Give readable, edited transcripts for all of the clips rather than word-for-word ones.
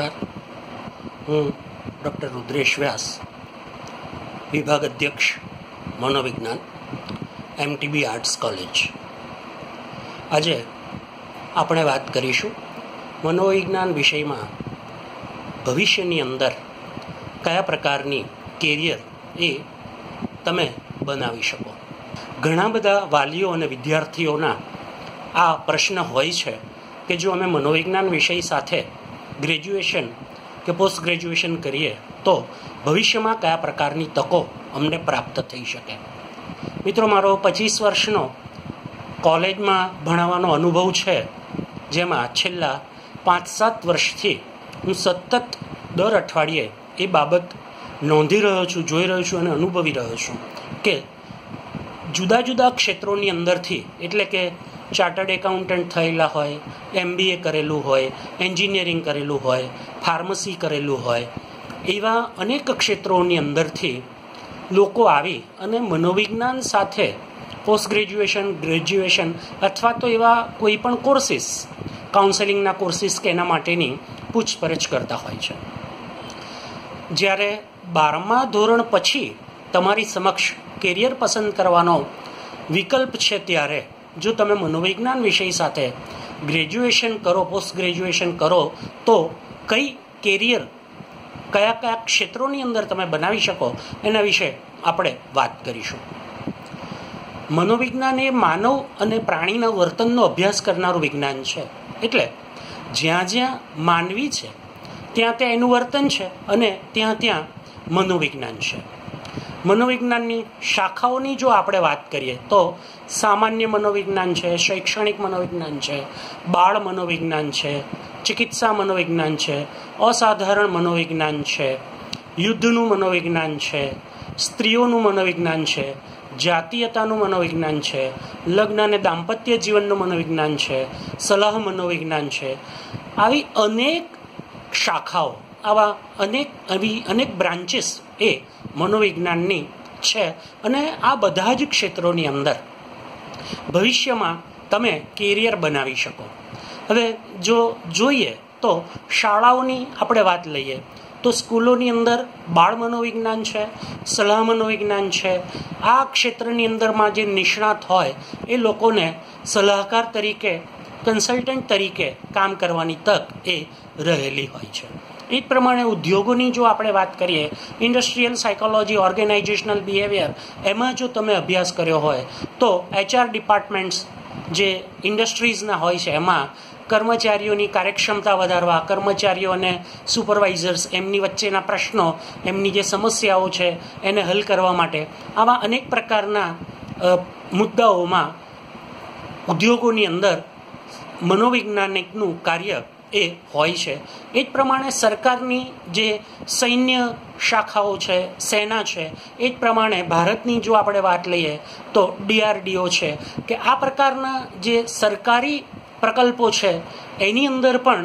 नमस्कार। हूँ डॉक्टर रुद्रेश व्यास, विभाग अध्यक्ष मनोविज्ञान, एमटीबी आर्ट्स कॉलेज। आज આપણે વાત કરીશું મનોવિજ્ઞાન વિષયમાં ભવિષ્યની અંદર કયા પ્રકારની કેરિયર એ તમે બનાવી શકો। ઘણા બધા વાલીઓ અને વિદ્યાર્થીઓના આ પ્રશ્ન હોય છે કે જો અમે મનોવિજ્ઞાન વિષય સાથે ગ્રેજ્યુએશન કે પોસ્ટ ગ્રેજ્યુએશન કરીએ તો ભવિષ્યમાં કયા પ્રકારની તકો અમને પ્રાપ્ત થઈ શકે। મિત્રો, મારો 25 વર્ષનો કોલેજમાં ભણાવવાનો અનુભવ છે, જેમાં છેલ્લા 5-7 વર્ષથી હું સતત દર અઠવાડિયે એ બાબત નોંધી રહ્યો છું, જોઈ રહ્યો છું અને અનુભવી રહ્યો છું કે જુદા જુદા ક્ષેત્રોની અંદરથી, એટલે કે ચાર્ટર્ડ એકાઉન્ટન્ટ થયેલા હોય, MBA કરેલું હોય, એન્જિનિયરિંગ કરેલું હોય, ફાર્મસી કરેલું હોય, એવા અનેક ક્ષેત્રોની અંદરથી લોકો આવી અને મનોવિજ્ઞાન સાથે પોસ્ટ ગ્રેજ્યુએશન, ગ્રેજ્યુએશન અથવા તો એવા કોઈ પણ કોર્સિસ, કાઉન્સેલિંગના કોર્સિસ કે એના માટેની પૂછપરછ કરતા હોય છે। જ્યારે 12મા ધોરણ પછી તમારી સમક્ષ કેરિયર પસંદ કરવાનો વિકલ્પ છે, ત્યારે જો તમે મનોવિજ્ઞાન વિષય સાથે ગ્રેજ્યુએશન કરો, પોસ્ટ ગ્રેજ્યુએશન કરો, તો કઈ કેરિયર, કયા કયા ક્ષેત્રોની અંદર તમે બનાવી શકો એના વિશે આપણે વાત કરીશું। મનોવિજ્ઞાન એ માનવ અને પ્રાણીના વર્તનનો અભ્યાસ કરનારું વિજ્ઞાન છે, એટલે જ્યાં જ્યાં માનવી છે ત્યાં ત્યાં એનું વર્તન છે અને ત્યાં ત્યાં મનોવિજ્ઞાન છે। મનોવિજ્ઞાનની શાખાઓની જો આપણે વાત કરીએ તો સામાન્ય મનોવિજ્ઞાન છે, શૈક્ષણિક મનોવિજ્ઞાન છે, બાળ મનોવિજ્ઞાન છે, ચિકિત્સા મનોવિજ્ઞાન છે, અસાધારણ મનોવિજ્ઞાન છે, યુદ્ધનું મનોવિજ્ઞાન છે, સ્ત્રીઓનું મનોવિજ્ઞાન છે, જાતીયતાનું મનોવિજ્ઞાન છે, લગ્ન અને દાંપત્ય જીવનનું મનોવિજ્ઞાન છે, સલાહ મનોવિજ્ઞાન છે। આવી અનેક શાખાઓ, આવી અનેક બ્રાન્ચીસ એ મનોવિજ્ઞાનની છે અને આ બધા જ ક્ષેત્રોની અંદર ભવિષ્યમાં તમે કેરિયર બનાવી શકો। હવે જો જોઈએ તો શાળાઓની આપણે વાત લઈએ तो स्कूलों नी अंदर बाळ मनोविज्ञान है, सलाह मनोविज्ञान है। आ क्षेत्र नी अंदर में जे निष्णात होय ए लोकोने सलाहकार तरीके, कंसल्टंट तरीके काम करवानी तक ए रहेली होय छे। ए प्रमाणे उद्योगोनी जो आपणे वात करीए, इंडस्ट्रियल साइकोलॉजी, ऑर्गेनाइजेशनल बिहेवियर, एमां जो तमे अभ्यास कर्यो होय तो HR डिपार्टमेंट्स जे इंडस्ट्रीजना होय छे एमां કર્મચારીઓની કાર્યક્ષમતા વધારવા, કર્મચારીઓ અને સુપરવાઇઝર્સ એમની વચ્ચેના પ્રશ્નો, એમની જે સમસ્યાઓ છે એને હલ કરવા માટે આવા અનેક પ્રકારના મુદ્દાઓમાં ઉદ્યોગોની અંદર મનોવૈજ્ઞાનિકનું કાર્ય એ હોય છે। એ જ પ્રમાણે સરકારની જે સૈન્ય શાખાઓ છે, સેના છે, એ જ પ્રમાણે ભારતની જો આપણે વાત લઈએ તો DRDO છે કે આ પ્રકારના જે સરકારી प्रकल्पों छे एनी अंदर पण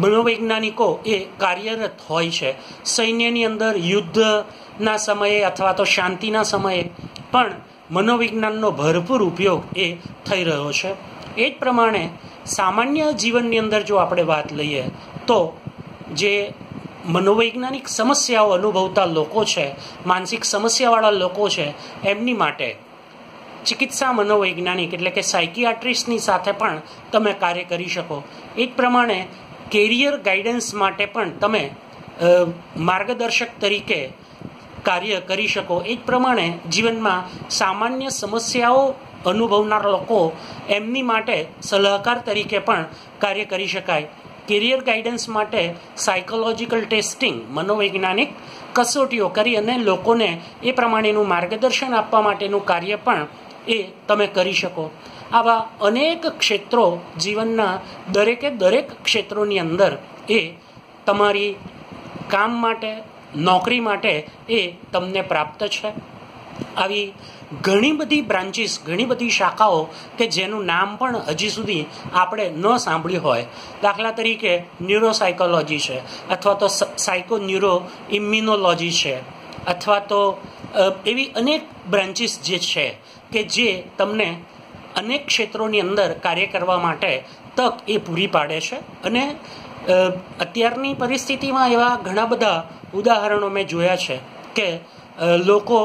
मनोवैज्ञानिको ए कार्यरत होय छे। सैन्यनी अंदर युद्धना समये अथवा तो शांतिना समये पण मनोविज्ञाननो भरपूर उपयोग ए थई रह्यो छे। ए ज प्रमाणे सामान्य जीवननी अंदर जो आपणे वात लईए तो जे मनोवैज्ञानिक समस्याओ अनुभवता लोको छे, मानसिक समस्यावाळा लोको छे, एमनी माटे चिकित्सा मनोवैज्ञानिक एटले के साइकियाट्रिस्टनी साथे पण तमे कार्य करी शको। ए ज प्रमाणे केरियर गाइडन्स माटे पण तमे मार्गदर्शक तरीके कार्य करी शको। ए ज प्रमाणे जीवनमां सामान्य समस्याओ अनुभवनार लोको एमनी माटे सलाहकार तरीके पण कार्य करी शकाय। કેરિયર ગાઈડન્સ માટે સાયકોલોજિકલ ટેસ્ટિંગ, મનોવૈજ્ઞાનિક કસોટીઓ કરી અને લોકોને એ પ્રમાણેનું માર્ગદર્શન આપવા માટેનું કાર્ય પણ એ તમે કરી શકો। આવા અનેક ક્ષેત્રો, જીવનના દરેકે દરેક ક્ષેત્રોની અંદર એ તમારી કામ માટે, નોકરી માટે એ તમને પ્રાપ્ત છે। આવી ઘણી બધી બ્રાન્ચીસ, ઘણી બધી શાખાઓ કે જેનું નામ પણ હજી સુધી આપણે ન સાંભળ્યું હોય। દાખલા તરીકે ન્યુરોસાયકોલોજી છે, અથવા તો સાયકો ન્યુરો ઇમ્યુનોલોજી છે, અથવા તો એવી અનેક બ્રાન્ચીસ જે છે કે જે તમને અનેક ક્ષેત્રોની અંદર કાર્ય કરવા માટે તક એ પૂરી પાડે છે અને અત્યારની પરિસ્થિતિમાં એવા ઘણા બધા ઉદાહરણો મેં જોયા છે કે લોકો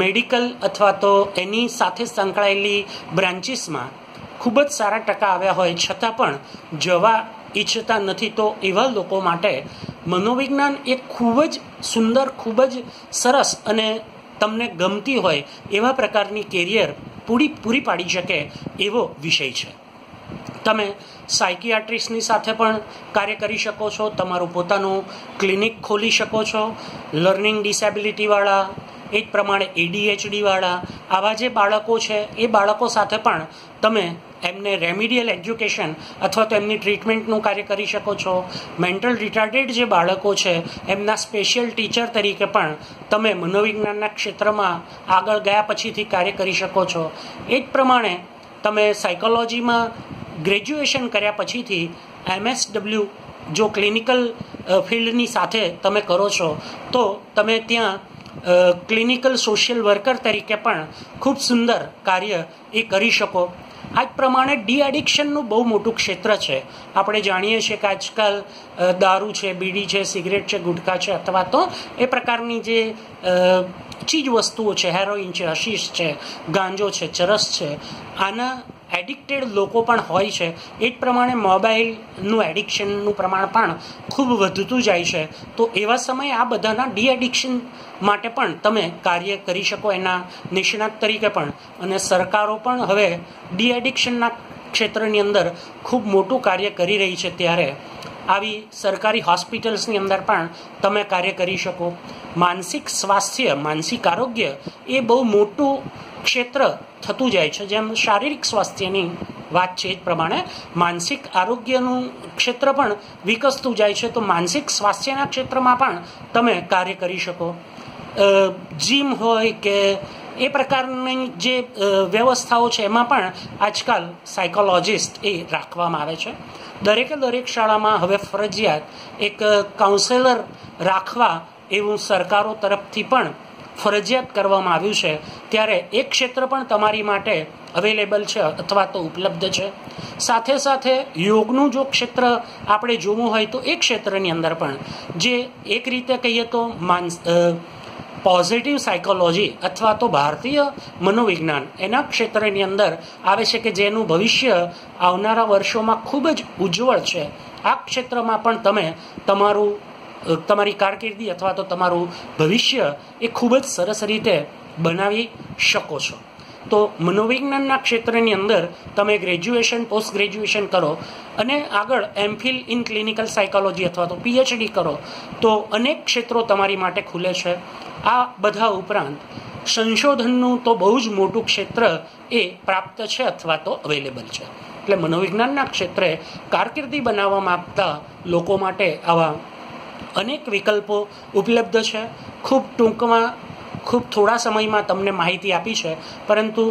મેડિકલ અથવા તો એની સાથે સંકળાયેલી બ્રાન્ચીસમાં ખૂબ જ સારા ટકા આવ્યા હોય છતાં પણ જવા ઈચ્છતા નથી, તો એવા લોકો માટે મનોવિજ્ઞાન એ ખૂબ જ સુંદર, ખૂબ જ સરસ અને તમને ગમતી હોય એવા પ્રકારની કેરિયર પૂરી પાડી શકે એવો વિષય છે। તમે સાયકિયાટ્રિસ્ટની સાથે પણ કાર્ય કરી શકો છો, તમારું પોતાનું ક્લિનિક ખોલી શકો છો। લર્નિંગ ડિસેબિલિટીવાળા, એ જ પ્રમાણે ADHDવાળા, આવા જે બાળકો છે એ બાળકો સાથે પણ તમે એમને રેમિડિયલ એજ્યુકેશન અથવા તો એમની ટ્રીટમેન્ટનું કાર્ય કરી શકો છો। મેન્ટલ રિટાર્ડેડ જે બાળકો છે એમના સ્પેશિયલ ટીચર તરીકે પણ તમે મનોવિજ્ઞાનના ક્ષેત્રમાં આગળ ગયા પછીથી કાર્ય કરી શકો છો। એ જ પ્રમાણે તમે સાયકોલોજીમાં ग्रेजुएशन कर्या पछी थी MSW जो क्लिनिकल फील्डनी साथे तमे करो छो तो तमे त्यां क्लिनिकल सोशियल वर्कर तरीके पण खूब सुंदर कार्य ए करी शको। आज प्रमाणे डी एडिक्शननु बहु मोटुं क्षेत्र छे। आपणे जाणीए छीए के आजकाल दारू छे, बीडी छे, सिगरेट छे, गुटखा छे अथवा तो ए प्रकारनी जे चीज वस्तुओ छे, हेरोइन छे, हशीश छे, गांजो छे, चरस छे, आना एडिक्टेड लोको पण होय छे। एज प्रमाणे मोबाइलनुं एडिक्शननुं प्रमाण पण खूब वधतुं जाय छे। तो एवा समये आ बधाना डी एडिक्शन माटे पण तमे कार्य करी शको एना निष्णात तरीके पण। अने सरकारो पण हवे डी एडिक्शनना क्षेत्रनी अंदर खूब मोटुं कार्य करी रही छे, त्यारे આવી સરકારી હોસ્પિટલ્સની અંદર પણ તમે કાર્ય કરી શકો। માનસિક સ્વાસ્થ્ય, માનસિક આરોગ્ય એ બહુ મોટું ક્ષેત્ર થતું જાય છે। જેમ શારીરિક સ્વાસ્થ્યની વાત છે એ પ્રમાણે માનસિક આરોગ્યનું ક્ષેત્ર પણ વિકસતું જાય છે। તો માનસિક સ્વાસ્થ્યના ક્ષેત્રમાં પણ તમે કાર્ય કરી શકો। જીમ હોય કે એ પ્રકારની જે વ્યવસ્થાઓ છે એમાં પણ આજકાલ સાયકોલોજિસ્ટ એ રાખવામાં આવે છે। દરેકે દરેક શાળામાં હવે ફરજિયાત એક કાઉન્સેલર રાખવા એવું સરકારો તરફથી પણ ફરજિયાત કરવામાં આવ્યું છે, ત્યારે એ ક્ષેત્ર પણ તમારી માટે અવેલેબલ છે અથવા તો ઉપલબ્ધ છે। સાથે સાથે યોગનું જો ક્ષેત્ર આપણે જોવું હોય તો એ ક્ષેત્રની અંદર પણ જે એક રીતે કહીએ તો पॉजिटिव साइकोलॉजी अथवा तो भारतीय मनोविज्ञान एना क्षेत्रनी अंदर आवे छे के जेनु भविष्य आवनारा वर्षों में खूब ज उज्ज्वल छे। आ क्षेत्र में पण तमे तमारी कारकिर्दी अथवा तो तमारू भविष्य ए खूब ज सरस रीते बनावी शको छो। तो मनोविज्ञानना क्षेत्रनी अंदर तमे ग्रेजुएशन, पोस्ट ग्रेजुएशन करो अने आगळ M Phil in clinical psychology अथवा तो PhD करो तो अनेक क्षेत्रों तमारी माटे खुले छे। आ बधा उपरांत संशोधननुं तो बहु ज मोटुं क्षेत्र ए प्राप्त छे अथवा तो अवेलेबल छे। एटले मनोविज्ञानना क्षेत्रे कारकिर्दी बनाववा मांगता लोको माटे आवा अनेक विकल्पो उपलब्ध छे। खूब टूंकमां खूब थोड़ा समय में तमने माहिती आपी छे, परंतु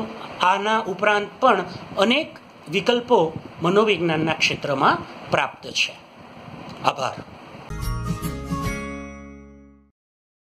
आना उपरांत पण अनेक विकल्पों मनोविज्ञानना क्षेत्र में प्राप्त छे। आभार।